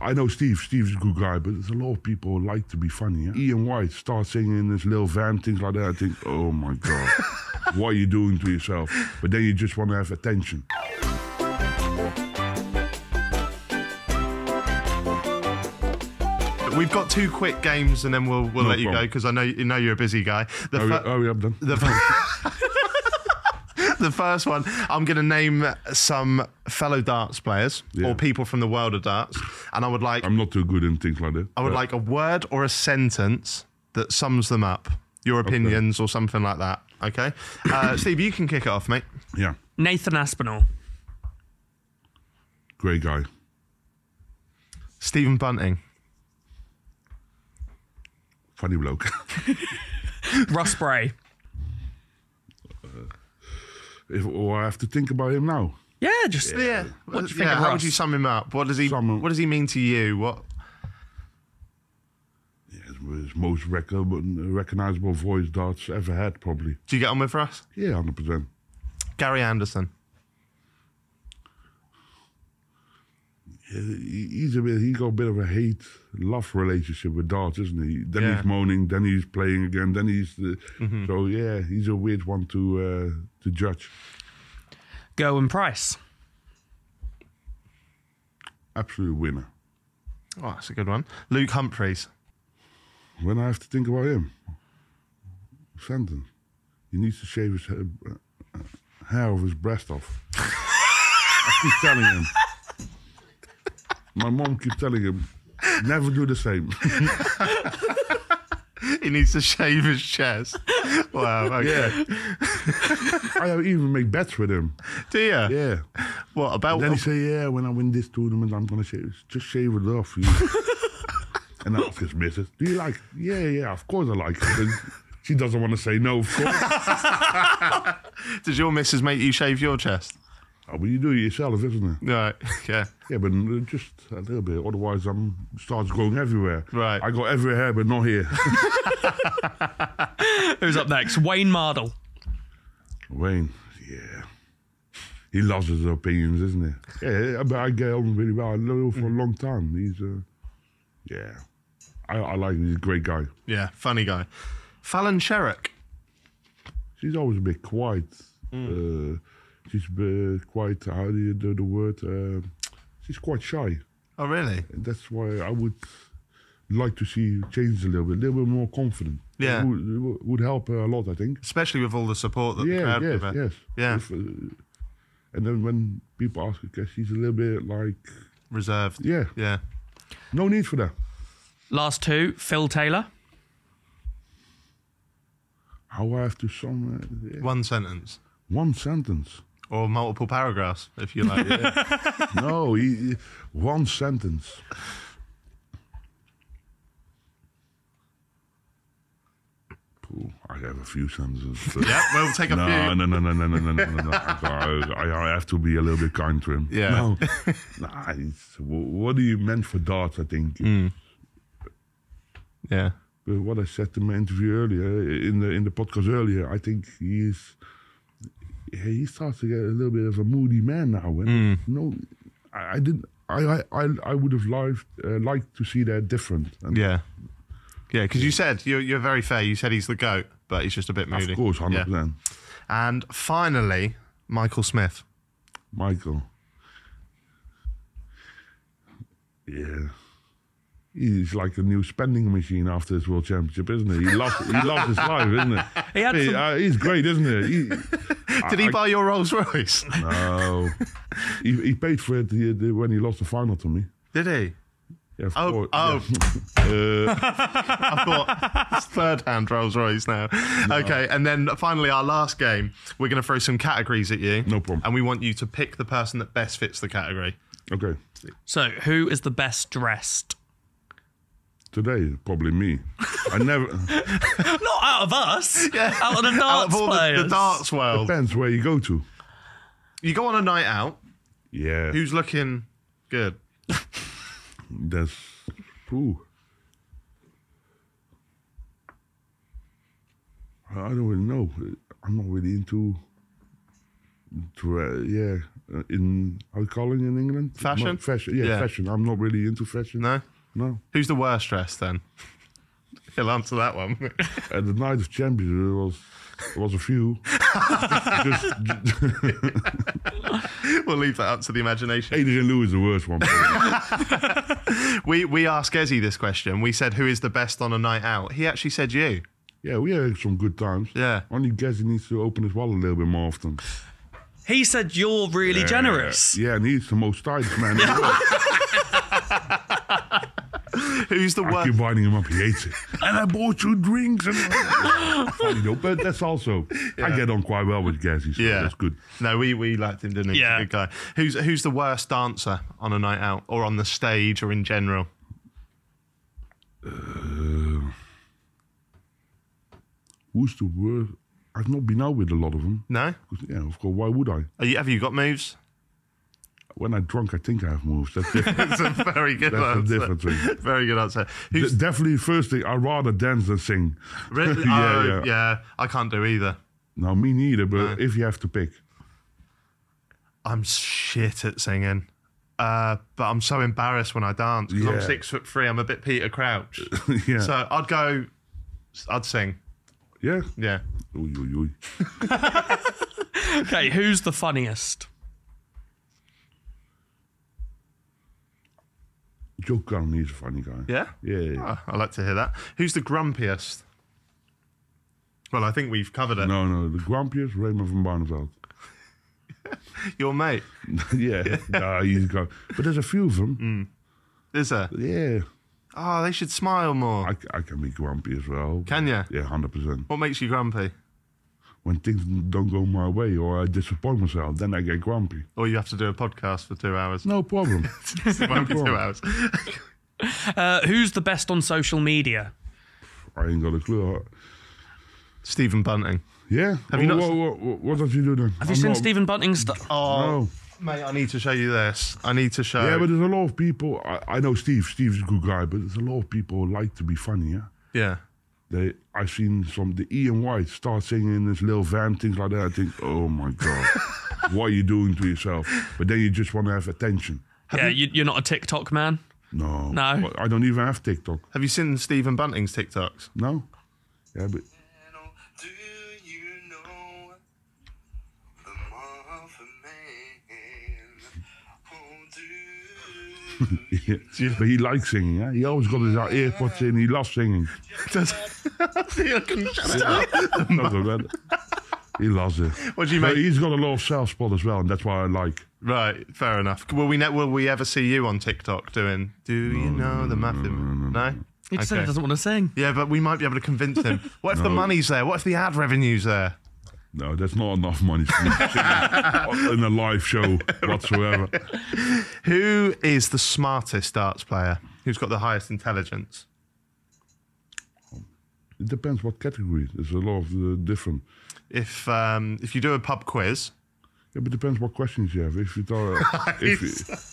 I know Steve's a good guy, but there's a lot of people who like to be funny. Yeah? Ian White starts singing in this little van, things like that. I think, oh my God, what are you doing to yourself? But then you just want to have attention. We've got two quick games and then we'll no let you problem. Go because I know you're a busy guy. I'm done. The first one, I'm going to name some fellow darts players or people from the world of darts, and I would like... I'm not too good in things like that. I would like a word or a sentence that sums them up, your opinions or something like that, okay? Steve, you can kick it off, mate. Yeah. Nathan Aspinall. Great guy. Stephen Bunting. Funny bloke. Russ Bray. I have to think about him now. Yeah, just What do you think of Russ? How would you sum him up? What does he mean to you? What? Yeah, his most recognisable voice darts ever had, probably. Do you get on with Russ? Yeah, 100%. Gary Anderson. Yeah, he got a bit of a hate-love relationship with darts, isn't he? Then he's moaning, then he's playing again, then he's so yeah, he's a weird one to judge. Gerwyn Price, absolute winner. Oh, that's a good one. Luke Humphries. When I have to think about him, sentence. He needs to shave his hair of his breast off. I keep telling him. My mom keeps telling him, never do the same. He needs to shave his chest. Wow, okay. I don't even make bets with him. Do you? Yeah. What about... And then he say, yeah, when I win this tournament, I'm going to shave it. Just shave it off. And I'll just miss it. Do you like it? Yeah, yeah, of course I like it. And she doesn't want to say no, of course. Does your missus make you shave your chest? Oh, but you do it yourself, isn't it? Right, yeah. Yeah, but just a little bit. Otherwise, it starts going everywhere. Right. I got every hair, but not here. Who's up next? Wayne Mardle. Wayne, yeah. He loves his opinions, isn't he? Yeah, but I get on really well. I know for a long time. He's, yeah. I like him. He's a great guy. Yeah, funny guy. Fallon Sherrick. She's always a bit quiet. She's quite, how do you do the word? She's quite shy. Oh, really? And that's why I would like to see change a little bit more confident. Yeah. It would help her a lot, I think. Especially with all the support that the crowd give her. Yes, yeah. If, and then when people ask her, she's a little bit like... Reserved. Yeah. Yeah. No need for that. Last two, Phil Taylor. How I have to sum... One sentence. One sentence. Or multiple paragraphs, if you like. Yeah. No, one sentence. Ooh, I have a few sentences. Yeah, we'll take a few. No. I have to be a little bit kind to him. Yeah. No. What do you meant for darts, I think? Yeah. But what I said in my interview earlier, in the podcast earlier, I think he starts to get a little bit of a moody man now. And no, I didn't. I would have liked to see that different. And yeah, because you said you're very fair. You said he's the GOAT, but he's just a bit moody. Of course, 100%. Yeah. And finally, Michael Smith. Michael. Yeah. He's like a new spending machine after this World Championship, isn't he? He loves his life, isn't he? He's great, isn't he? Did he buy your Rolls Royce? No. he paid for it when he lost the final to me. Did he? Yeah, of course. I thought it's third-hand Rolls Royce now. No. Okay, and then finally our last game. We're going to throw some categories at you. No problem. And we want you to pick the person that best fits the category. Okay. So, who is the best dressed? Today, probably me. I never. Not out of us. Yeah. Out of the darts out of all players. The darts world. Depends where you go to. You go on a night out. Yeah. Who's looking good? That's. Ooh. I don't really know. I'm not really into Yeah, in how you call it in England? Fashion? Fashion, yeah, yeah, fashion. I'm not really into fashion. No? No. Who's the worst dressed then? He'll answer that one. At the Night of Champions, there was a few. We'll leave that up to the imagination. Adrian Lewis is the worst one. We asked Ezzy this question. We said, who is the best on a night out? He actually said you. Yeah, we had some good times. Yeah. Only Gezzy needs to open his wallet a little bit more often. He said you're really generous. Yeah, and he's the most stylish man in the world. Who's the worst? I keep winding him up, he hates it. And I bought you drinks. And funny though, but that's also, yeah. I get on quite well with Gezzy, so yeah, that's good. No, we liked him, didn't we? Yeah. Good guy. Who's the worst dancer on a night out, or on the stage, or in general? Who's the worst? I've not been out with a lot of them. No? Yeah, of course, why would I? Have you got moves? When I'm drunk, I think I have moves. That's a very good answer. That's a different thing. Very good answer. Definitely, first thing, I'd rather dance than sing. Really? Yeah, yeah. Yeah, I can't do either. No, me neither, but if you have to pick. I'm shit at singing. But I'm so embarrassed when I dance, because I'm 6'3", I'm a bit Peter Crouch. Yeah. So I'd sing. Yeah? Yeah. Oy, oy, oy. Okay, who's the funniest? Joe Cullen, he's a funny guy. Yeah? Yeah. Oh, I like to hear that. Who's the grumpiest? Well, I think we've covered it. No, the grumpiest, Raymond Van Barneveld. Your mate? Yeah. No, he's grumpy. But there's a few of them. Mm. Is there? Yeah. Oh, they should smile more. I can be grumpy as well. Can you? Yeah, 100%. What makes you grumpy? When things don't go my way, or I disappoint myself, then I get grumpy. Or you have to do a podcast for 2 hours. No problem. No problem. 2 hours. Who's the best on social media? I ain't got a clue. Stephen Bunting. Yeah? What have you done then? Have you seen Stephen Bunting's stuff? Oh. No. Mate, I need to show you this. I need to show... Yeah, but there's a lot of people... I know Steve's a good guy, but there's a lot of people who like to be funny, yeah? Yeah. I've seen the Ian White start singing in this little van, things like that. I think, oh my God, what are you doing to yourself? But then you just want to have attention. You're not a TikTok man? No. No? I don't even have TikTok. Have you seen Stephen Bunting's TikToks? No. Yeah, but... Yeah. But he likes singing, yeah? He always got his earpods in, he loves singing. He loves it. What do you make? He's got a lot of self-spot as well, and that's why I like. Right, fair enough. Will we ever see you on TikTok doing, the muffin? No? He just said he doesn't want to sing. Yeah, but we might be able to convince him. What if the money's there? What if the ad revenue's there? No, that's not enough money for me to sing in a live show whatsoever. Who is the smartest darts player? Who's got the highest intelligence? It depends what category. There's a lot of different. If you do a pub quiz. Yeah, but it depends what questions you have.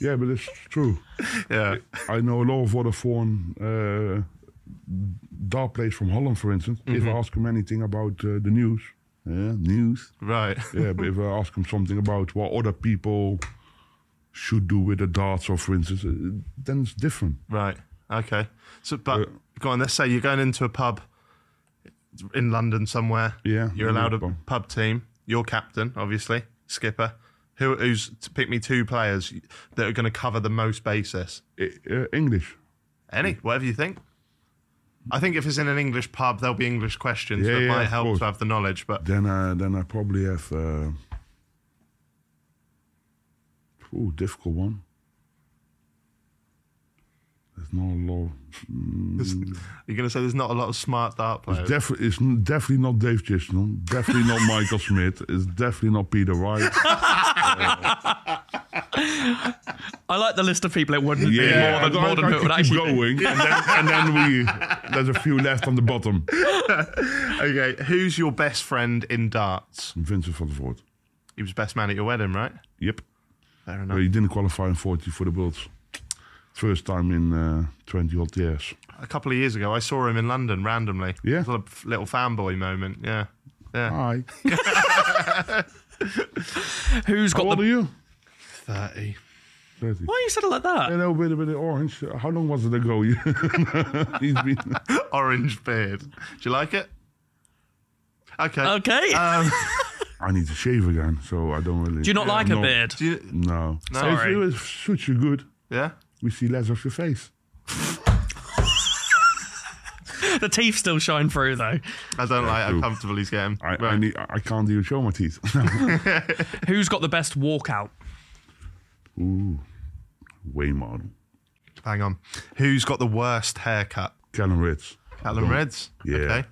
Yeah, but it's true. Yeah. I know a lot of what a foreign... dart players from Holland, for instance. Mm-hmm. If I ask him anything about the news... Yeah, news. Right. Yeah, but if I ask him something about what other people should do with the darts, or for instance, then it's different. Right. Okay. So, but go on. Let's say you're going into a pub in London somewhere. Yeah. You're allowed a pub team. You're captain, obviously, skipper. Who's to pick me two players that are going to cover the most bases? English. Any, whatever you think. I think if it's in an English pub, there'll be English questions that might help to have the knowledge. But then I probably have difficult one. There's not a lot. You're going to say there's not a lot of smart dart players. It's definitely not Dave Chisholm. Definitely not Michael Smith. It's definitely not Peter Wright. I like the list of people it wouldn't be more than it would actually going, be. and then there's a few left on the bottom. Okay, who's your best friend in darts? Vincent van der Voort. He was best man at your wedding, right? Yep. Fair enough. Well, he didn't qualify in 40 for the Worlds. First time in 20-odd years. A couple of years ago, I saw him in London randomly. Yeah? It was a little fanboy moment, yeah. Hi. Who's got? How old are you? 30. 30. Why you said it like that? A little bit of orange. How long was it ago? He's been orange beard. Do you like it? Okay. Okay. I need to shave again, so I don't really. Do you not like a beard? Do you... No. No. Sorry. It's such a good. Yeah. We see less of your face. The teeth still shine through, though. I don't like how comfortable he's getting. I can't even show my teeth. Who's got the best walkout? Ooh, Wayne Martin. Hang on. Who's got the worst haircut? Callum Reds. Callum Reds? Yeah. Okay.